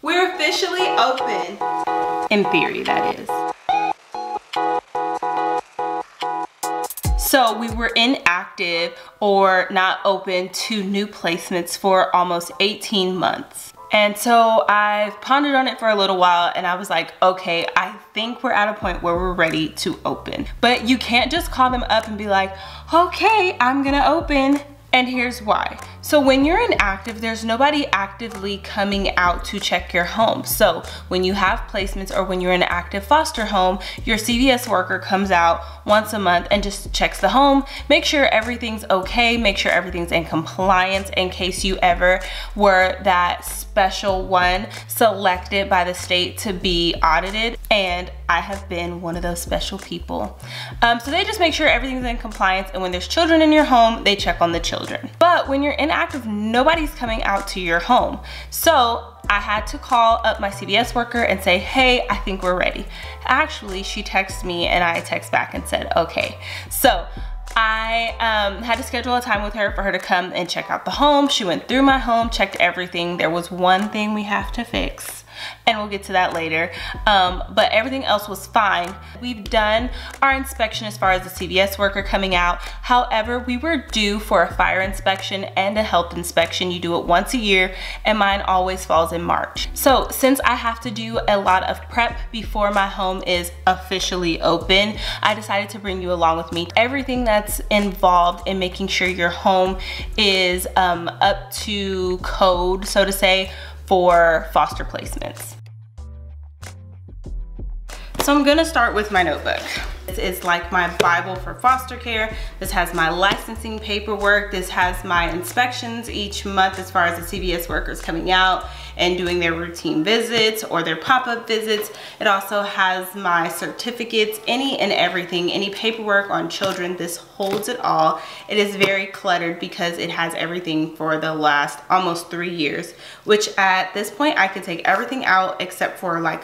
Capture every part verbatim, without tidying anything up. We're officially open. In theory, that is. So we were inactive or not open to new placements for almost eighteen months. And so I've pondered on it for a little while and I was like, okay, I think we're at a point where we're ready to open. But you can't just call them up and be like, okay, I'm gonna open. And here's why. So when you're inactive, there's nobody actively coming out to check your home. So when you have placements or when you're in an active foster home, your C V S worker comes out once a month and just checks the home, make sure everything's okay, make sure everything's in compliance in case you ever were that special one selected by the state to be audited. And I have been one of those special people. Um, so they just make sure everything's in compliance, and when there's children in your home, they check on the children. But when you're inactive, nobody's coming out to your home. So I had to call up my C V S worker and say, hey, I think we're ready. Actually, she texted me and I text back and said, okay. So I um, had to schedule a time with her for her to come and check out the home. She went through my home, checked everything. There was one thing we have to fix, and we'll get to that later, um, but everything else was fine. We've done our inspection as far as the C V S worker coming out. However, we were due for a fire inspection and a health inspection. You do it once a year, and mine always falls in March. So since I have to do a lot of prep before my home is officially open, I decided to bring you along with me. Everything that's involved in making sure your home is um, up to code, so to say, for foster placements. So I'm gonna start with my notebook. This is like my Bible for foster care. This has my licensing paperwork. This has my inspections each month as far as the C V S workers coming out and doing their routine visits or their pop-up visits. It also has my certificates, any and everything, any paperwork on children. This holds it all. It is very cluttered because it has everything for the last almost three years, which at this point I could take everything out except for like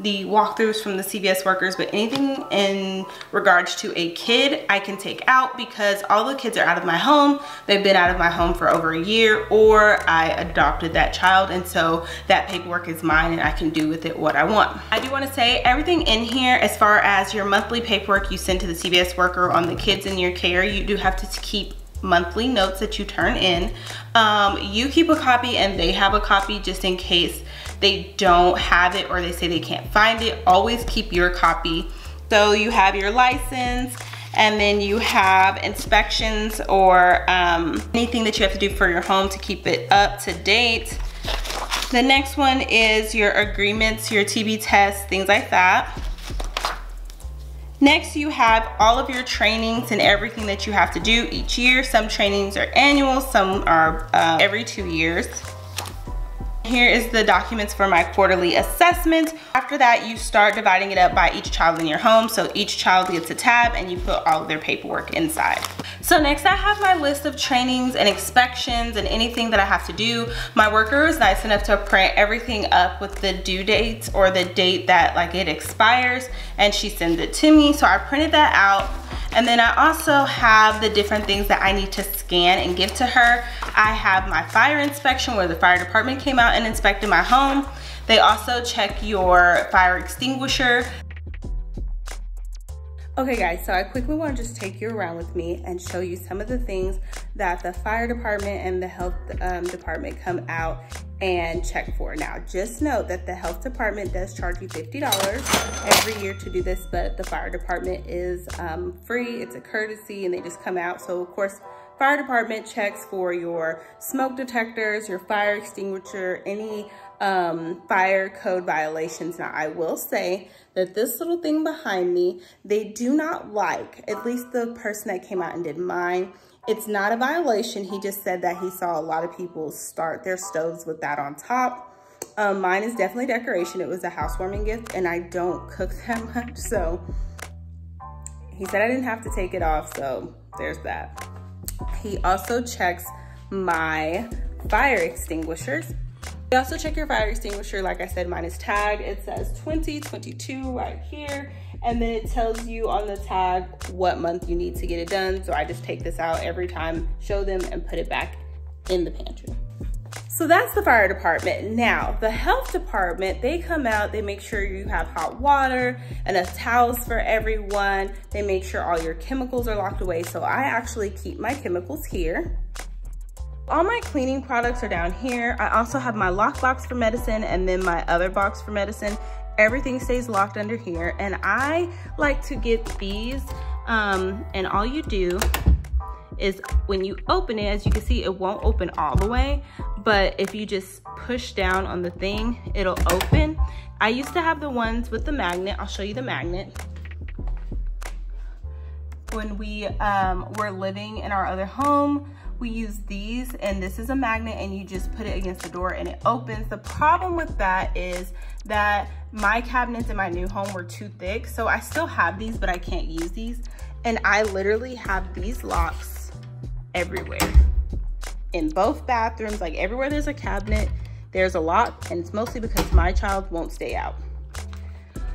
the walkthroughs from the C V S workers, but anything in regards to a kid I can take out because all the kids are out of my home. They've been out of my home for over a year, or I adopted that child, and so that paperwork is mine and I can do with it what I want. I do want to say everything in here as far as your monthly paperwork you send to the C V S worker on the kids in your care, you do have to keep monthly notes that you turn in. Um, you keep a copy and they have a copy just in case they don't have it or they say they can't find it. Always keep your copy. So you have your license, and then you have inspections or um, anything that you have to do for your home to keep it up to date. The next one is your agreements, your T B tests, things like that. Next, you have all of your trainings and everything that you have to do each year. Some trainings are annual, some are uh, every two years. Here is the documents for my quarterly assessment. After that, you start dividing it up by each child in your home. So each child gets a tab and you put all of their paperwork inside. So next I have my list of trainings and inspections and anything that I have to do. My worker is nice enough to print everything up with the due dates or the date that like it expires, and she sends it to me. So I printed that out. And then I also have the different things that I need to scan and give to her. I have my fire inspection where the fire department came out and inspected my home. They also check your fire extinguisher. Okay guys, so I quickly want to just take you around with me and show you some of the things that the fire department and the health um, department come out and check for. Now, just note that the health department does charge you fifty dollars every year to do this, but the fire department is um, free. It's a courtesy and they just come out. So of course, fire department checks for your smoke detectors, your fire extinguisher, any um, fire code violations. Now, I will say that this little thing behind me, they do not like, at least the person that came out and did mine. It's not a violation. He just said that he saw a lot of people start their stoves with that on top. Um, mine is definitely decoration. It was a housewarming gift and I don't cook that much. So he said I didn't have to take it off. So there's that. He also checks my fire extinguishers. You also check your fire extinguisher. Like I said, mine is tagged. It says twenty twenty-two right here. And then it tells you on the tag what month you need to get it done. So I just take this out every time, show them, and put it back in the pantry. So that's the fire department. Now, the health department, they come out, they make sure you have hot water, enough towels for everyone. They make sure all your chemicals are locked away. So I actually keep my chemicals here. All my cleaning products are down here. I also have my lock box for medicine and then my other box for medicine. Everything stays locked under here. And I like to get these, um, and all you do is when you open it, as you can see, it won't open all the way, but if you just push down on the thing, it'll open. I used to have the ones with the magnet. I'll show you the magnet. When we um, were living in our other home, we used these, and this is a magnet, and you just put it against the door and it opens. The problem with that is that my cabinets in my new home were too thick, so I still have these, but I can't use these. And I literally have these locks everywhere. In both bathrooms, like everywhere there's a cabinet, there's a lock, and it's mostly because my child won't stay out.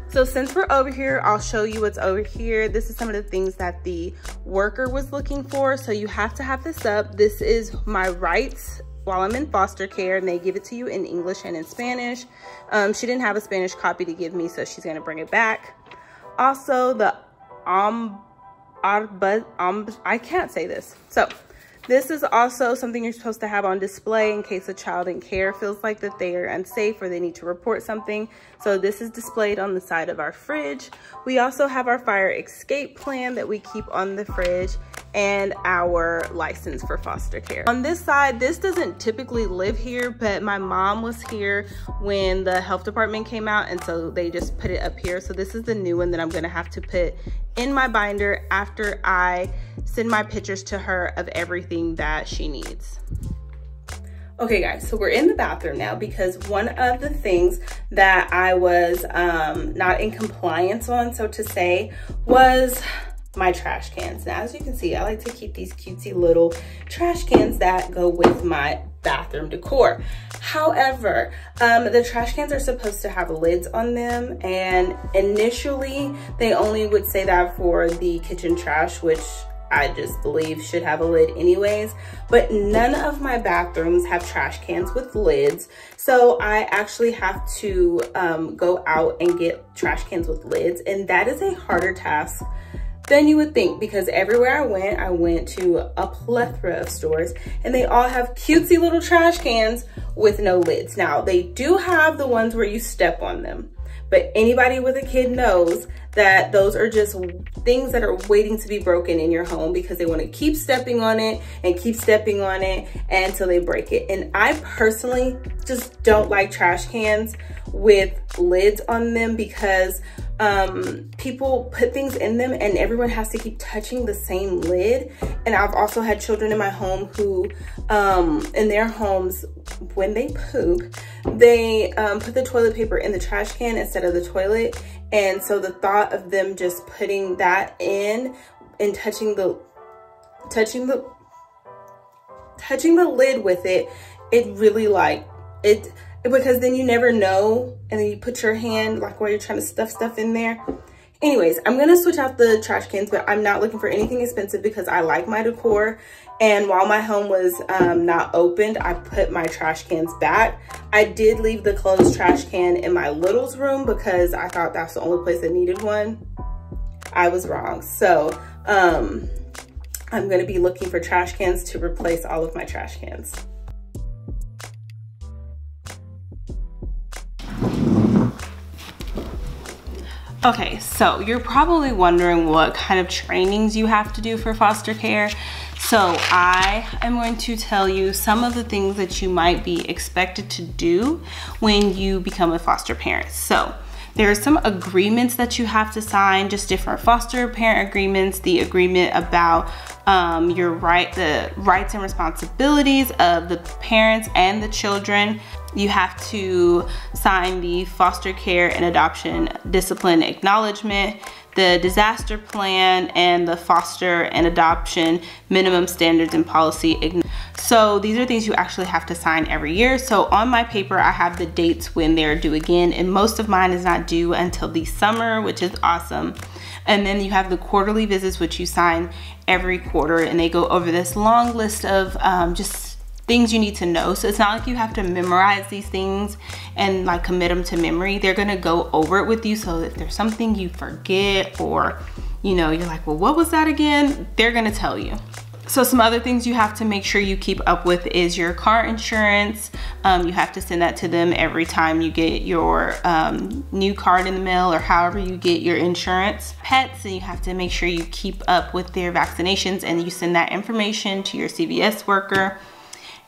So since we're over here, I'll show you what's over here. This is some of the things that the worker was looking for. So you have to have this up. This is my rights while I'm in foster care, and they give it to you in English and in Spanish. Um, she didn't have a Spanish copy to give me, so she's gonna bring it back. Also the ombudsman, I can't say this. So this is also something you're supposed to have on display in case a child in care feels like that they are unsafe or they need to report something. So this is displayed on the side of our fridge. We also have our fire escape plan that we keep on the fridge, and our license for foster care. On this side, this doesn't typically live here, but my mom was here when the health department came out, and so they just put it up here. So this is the new one that I'm gonna have to put in my binder after I send my pictures to her of everything that she needs. Okay guys, so we're in the bathroom now, because one of the things that I was um, not in compliance on, so to say, was my trash cans. Now, as you can see, I like to keep these cutesy little trash cans that go with my bathroom decor. However, um, the trash cans are supposed to have lids on them, and initially they only would say that for the kitchen trash, which I just believe should have a lid anyways, but none of my bathrooms have trash cans with lids. So I actually have to um, go out and get trash cans with lids, and that is a harder task Then you would think, because everywhere I went, I went to a plethora of stores, and they all have cutesy little trash cans with no lids. Now, they do have the ones where you step on them, but anybody with a kid knows that those are just things that are waiting to be broken in your home, because they want to keep stepping on it and keep stepping on it until they break it. And I personally just don't like trash cans with lids on them, because Um, people put things in them and everyone has to keep touching the same lid. And I've also had children in my home who, um, in their homes, when they poop, they um, put the toilet paper in the trash can instead of the toilet. And so the thought of them just putting that in and touching the, touching the, touching the lid with it, it really like, it, because then you never know, and then you put your hand like while you're trying to stuff stuff in there. Anyways, I'm gonna switch out the trash cans, but I'm not looking for anything expensive because I like my decor. And while my home was um, not opened, I put my trash cans back. I did leave the closed trash can in my little's room because I thought that's the only place that needed one. I was wrong. So um, I'm gonna be looking for trash cans to replace all of my trash cans. Okay, so you're probably wondering what kind of trainings you have to do for foster care. So I am going to tell you some of the things that you might be expected to do when you become a foster parent. So there are some agreements that you have to sign, just different foster parent agreements, the agreement about um, your right, the rights and responsibilities of the parents and the children. You have to sign the foster care and adoption discipline acknowledgement, the disaster plan, and the foster and adoption minimum standards and policy. So these are things you actually have to sign every year. So on my paper, I have the dates when they're due again, and most of mine is not due until the summer, which is awesome. And then you have the quarterly visits, which you sign every quarter, and they go over this long list of um, just things you need to know. So it's not like you have to memorize these things and like commit them to memory. They're gonna go over it with you, so if there's something you forget or you know, you're like, well, what was that again? They're gonna tell you. So some other things you have to make sure you keep up with is your car insurance. Um, you have to send that to them every time you get your um, new card in the mail or however you get your insurance. Pets, and you have to make sure you keep up with their vaccinations and you send that information to your C V S worker.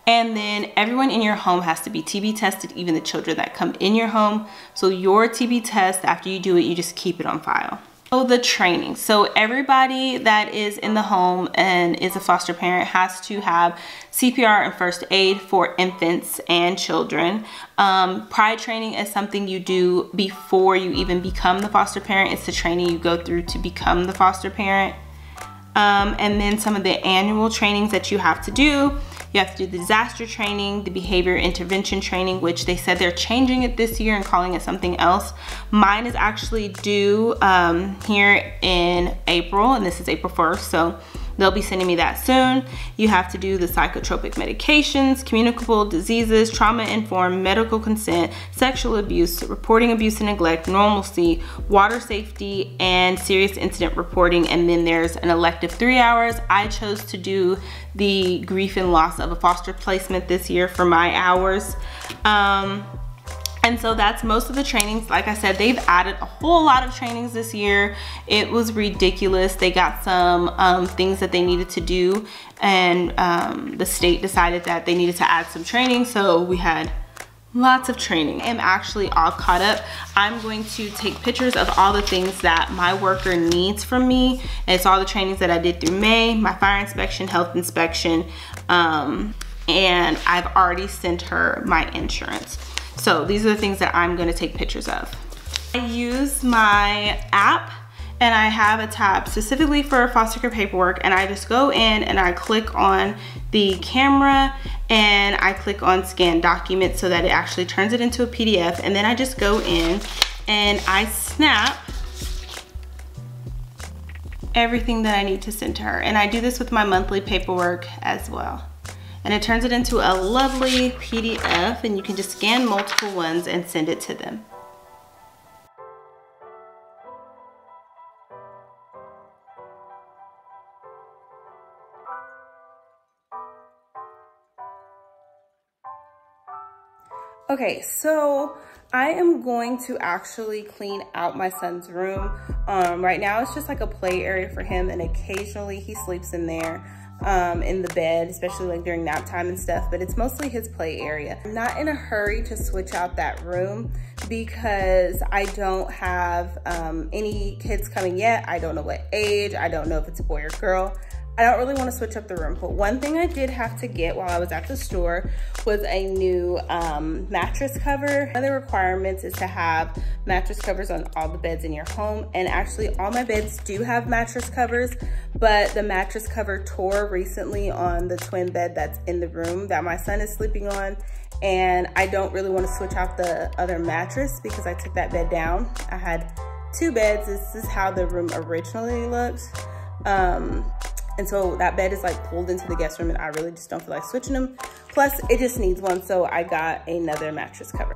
And then everyone in your home has to be T B tested, even the children that come in your home. So your T B test, after you do it, you just keep it on file. Oh, the training. So everybody that is in the home and is a foster parent has to have C P R and first aid for infants and children. Um, PRIDE training is something you do before you even become the foster parent. It's the training you go through to become the foster parent. Um, and then some of the annual trainings that you have to do. You have to do the disaster training, the behavior intervention training, which they said they're changing it this year and calling it something else. Mine is actually due um, here in April, and this is April first, so they'll be sending me that soon. You have to do the psychotropic medications, communicable diseases, trauma-informed medical consent, sexual abuse, reporting abuse and neglect, normalcy, water safety, and serious incident reporting. And then there's an elective three hours. I chose to do the grief and loss of a foster placement this year for my hours. Um, And so that's most of the trainings. Like I said, they've added a whole lot of trainings this year. It was ridiculous. They got some um, things that they needed to do, and um, the state decided that they needed to add some training. So we had lots of training. I'm actually all caught up. I'm going to take pictures of all the things that my worker needs from me. And it's all the trainings that I did through May, my fire inspection, health inspection, um, and I've already sent her my insurance. So these are the things that I'm gonna take pictures of. I use my app, and I have a tab specifically for foster care paperwork, and I just go in and I click on the camera and I click on scan document so that it actually turns it into a P D F, and then I just go in and I snap everything that I need to send to her. And I do this with my monthly paperwork as well. And it turns it into a lovely P D F, and you can just scan multiple ones and send it to them. Okay, so I am going to actually clean out my son's room. Um, right now it's just like a play area for him, and occasionally he sleeps in there, um, in the bed, especially like during nap time and stuff, but it's mostly his play area. I'm not in a hurry to switch out that room because I don't have um, any kids coming yet. I don't know what age, I don't know if it's a boy or girl. I don't really want to switch up the room, but one thing I did have to get while I was at the store was a new um, mattress cover. One of the requirements is to have mattress covers on all the beds in your home, and actually all my beds do have mattress covers, but the mattress cover tore recently on the twin bed that's in the room that my son is sleeping on, and I don't really want to switch out the other mattress because I took that bed down. I had two beds. This is how the room originally looked. Um, And so that bed is like pulled into the guest room, and I really just don't feel like switching them. Plus it just needs one, so I got another mattress cover.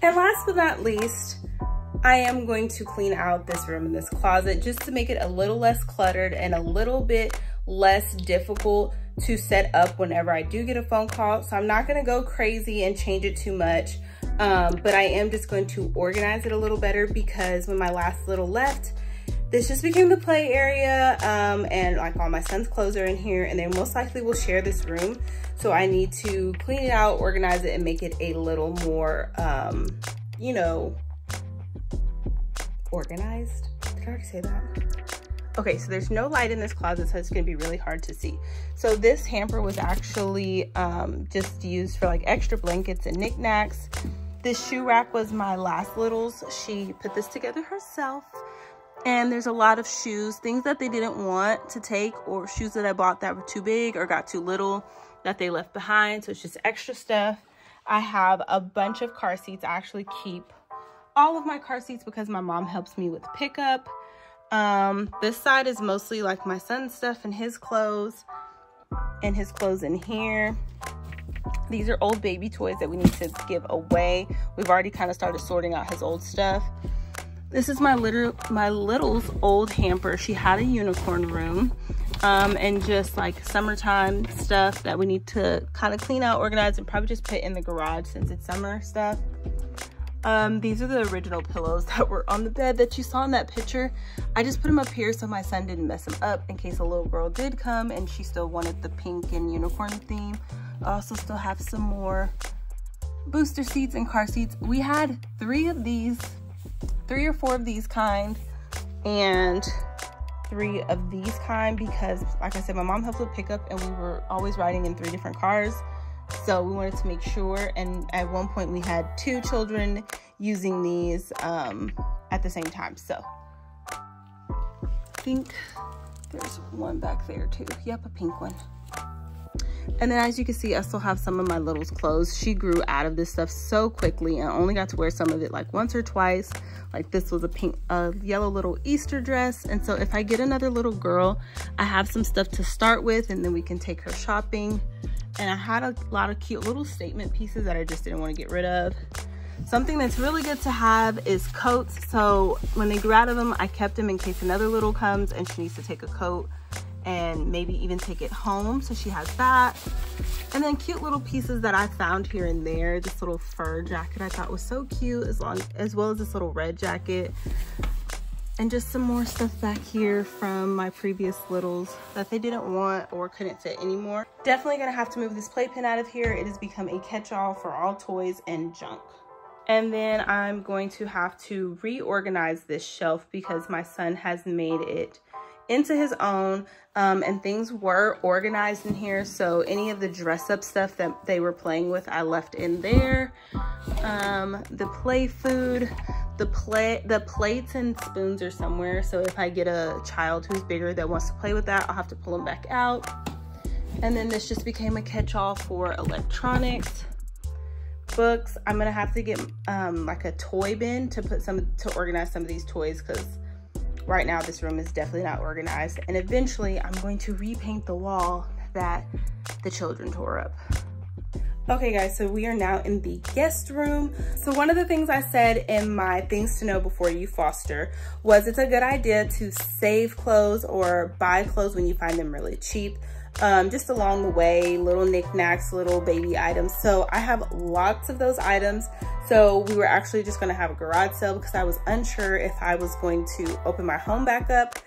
And last but not least, I am going to clean out this room and this closet just to make it a little less cluttered and a little bit less difficult to set up whenever I do get a phone call. So I'm not gonna go crazy and change it too much, um, but I am just going to organize it a little better because when my last little left, this just became the play area, um, and like all my son's clothes are in here, and they most likely will share this room. So I need to clean it out, organize it, and make it a little more, um, you know, organized. Did I already say that? Okay, so there's no light in this closet, so it's gonna be really hard to see. So this hamper was actually um, just used for like extra blankets and knickknacks. This shoe rack was my last little's. She put this together herself. And there's a lot of shoes, things that they didn't want to take, or shoes that I bought that were too big or got too little that they left behind. So it's just extra stuff. I have a bunch of car seats. I actually keep all of my car seats because my mom helps me with pickup. Um, this side is mostly like my son's stuff and his clothes and his clothes in here. These are old baby toys that we need to give away. We've already kind of started sorting out his old stuff. This is my little, my little's old hamper. She had a unicorn room, um, and just like summertime stuff that we need to kind of clean out, organize, and probably just put in the garage since it's summer stuff. Um, these are the original pillows that were on the bed that you saw in that picture. I just put them up here so my son didn't mess them up in case a little girl did come and she still wanted the pink and unicorn theme. I also still have some more booster seats and car seats. We had three of these, three or four of these kind, and three of these kind because, like I said, my mom helped with pickup and we were always riding in three different cars. So we wanted to make sure, and at one point we had two children using these um, at the same time. So I think there's one back there too. Yep, a pink one. And then as you can see, I still have some of my little's clothes. She grew out of this stuff so quickly and only got to wear some of it like once or twice. Like this was a pink, uh, yellow little Easter dress. And so if I get another little girl, I have some stuff to start with and then we can take her shopping. And I had a lot of cute little statement pieces that I just didn't want to get rid of. Something that's really good to have is coats. So when they grew out of them, I kept them in case another little comes and she needs to take a coat and maybe even take it home. So she has that. And then cute little pieces that I found here and there. This little fur jacket I thought was so cute, as long as well as this little red jacket. And just some more stuff back here from my previous littles that they didn't want or couldn't fit anymore. Definitely gonna have to move this playpen out of here. It has become a catch-all for all toys and junk. And then I'm going to have to reorganize this shelf because my son has made it into his own, um, and things were organized in here. So any of the dress-up stuff that they were playing with, I left in there. Um, the play food. The play, the plates and spoons are somewhere, so if I get a child who's bigger that wants to play with that, I'll have to pull them back out. And then this just became a catch-all for electronics, books. I'm gonna have to get um, like a toy bin to put some to organize some of these toys because right now this room is definitely not organized. And eventually, I'm going to repaint the wall that the children tore up. Okay guys, so we are now in the guest room. So one of the things I said in my things to know before you foster was it's a good idea to save clothes or buy clothes when you find them really cheap. Um, just along the way, little knickknacks, little baby items. So I have lots of those items. So we were actually just gonna have a garage sale because I was unsure if I was going to open my home back up.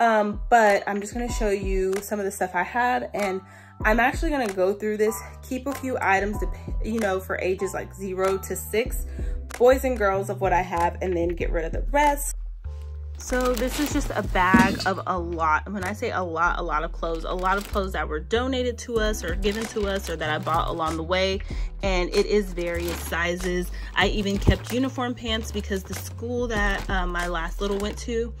Um, but I'm just gonna show you some of the stuff I had, and I'm actually gonna go through this, keep a few items, you know, for ages like zero to six, boys and girls, of what I have, and then get rid of the rest. So this is just a bag of a lot, when I say a lot, a lot of clothes, a lot of clothes that were donated to us or given to us or that I bought along the way. And it is various sizes. I even kept uniform pants because the school that uh, my last little went to,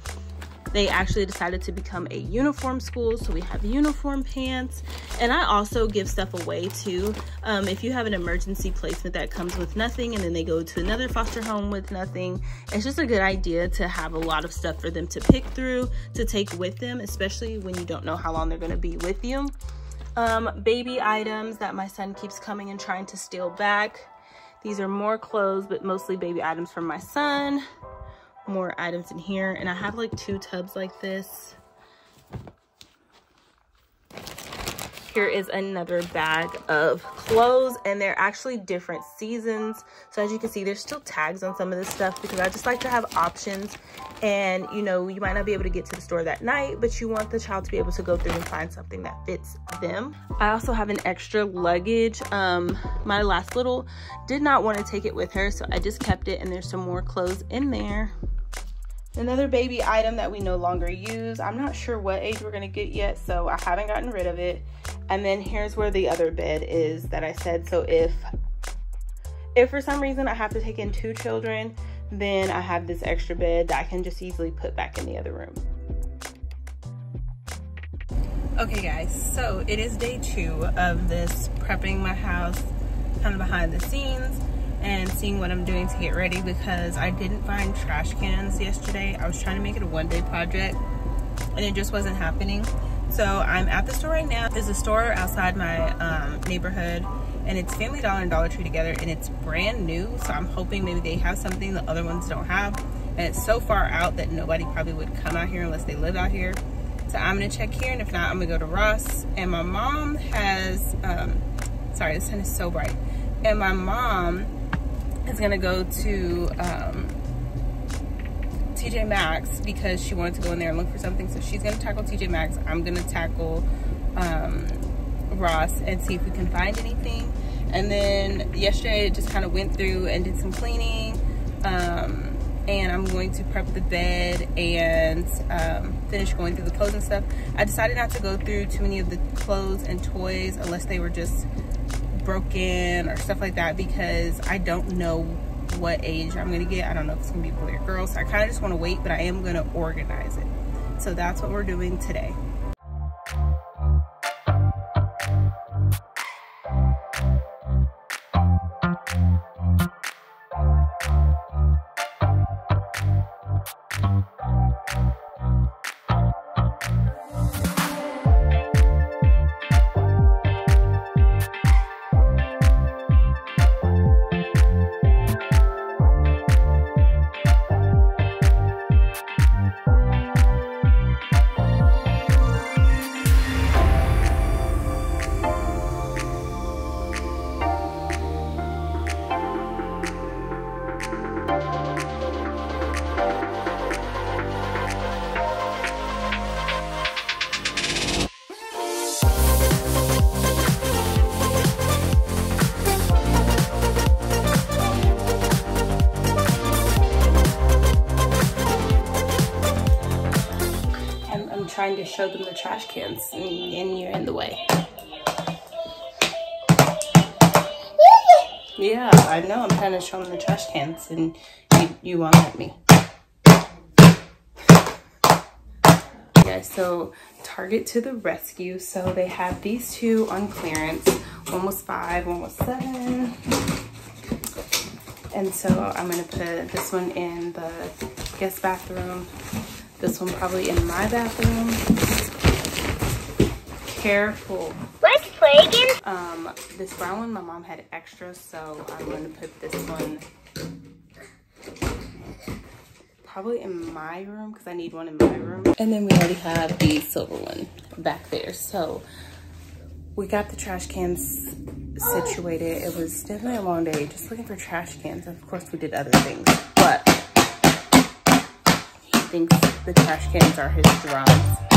they actually decided to become a uniform school, so we have uniform pants. And I also give stuff away too. Um, if you have an emergency placement that comes with nothing and then they go to another foster home with nothing, it's just a good idea to have a lot of stuff for them to pick through, to take with them, especially when you don't know how long they're gonna be with you. Um, baby items that my son keeps coming and trying to steal back. These are more clothes, but mostly baby items from my son. More items in here, and I have like two tubs like this. Here is another bag of clothes, and they're actually different seasons. So as you can see, there's still tags on some of this stuff because I just like to have options. And you know, you might not be able to get to the store that night, but you want the child to be able to go through and find something that fits them. I also have an extra luggage. Um, my last little did not want to take it with her, so I just kept it, and there's some more clothes in there. Another baby item that we no longer use. I'm not sure what age we're gonna get yet, so I haven't gotten rid of it. And then here's where the other bed is that I said. So if, if for some reason I have to take in two children, then I have this extra bed that I can just easily put back in the other room. Okay guys, so it is day two of this prepping my house kind of behind the scenes and seeing what I'm doing to get ready because I didn't find trash cans yesterday. I was trying to make it a one day project and it just wasn't happening. So I'm at the store right now. There's a store outside my um, neighborhood and it's Family Dollar and Dollar Tree together, and it's brand new, so I'm hoping maybe they have something the other ones don't have, and it's so far out that nobody probably would come out here unless they live out here. So I'm gonna check here, and if not, I'm gonna go to Ross. And my mom has um sorry, this sun is so bright, and my mom is gonna go to um T J Maxx because she wanted to go in there and look for something. So she's gonna tackle T J Maxx. I'm gonna tackle um, Ross and see if we can find anything. And then yesterday, I just kind of went through and did some cleaning. Um, and I'm going to prep the bed and um, finish going through the clothes and stuff. I decided not to go through too many of the clothes and toys unless they were just broken or stuff like that, because I don't know what age I'm gonna get. I don't know if it's gonna be boy or girl, so I kind of just want to wait, but I am gonna organize it. So that's what we're doing today. Trying to show them the trash cans, and, and you're in the way. Yeah, I know. I'm trying to show them the trash cans, and you, you won't let me. Yeah, so Target to the rescue. So they have these two on clearance. One was five, one was seven. And so I'm going to put this one in the guest bathroom. This one probably in my bathroom. Careful. Let's play again. Um, this brown one, my mom had extra, so I'm going to put this one probably in my room because I need one in my room. And then we already have the silver one back there. So we got the trash cans situated. It was definitely a long day just looking for trash cans. Of course, we did other things, but... thinks the trash cans are his drums.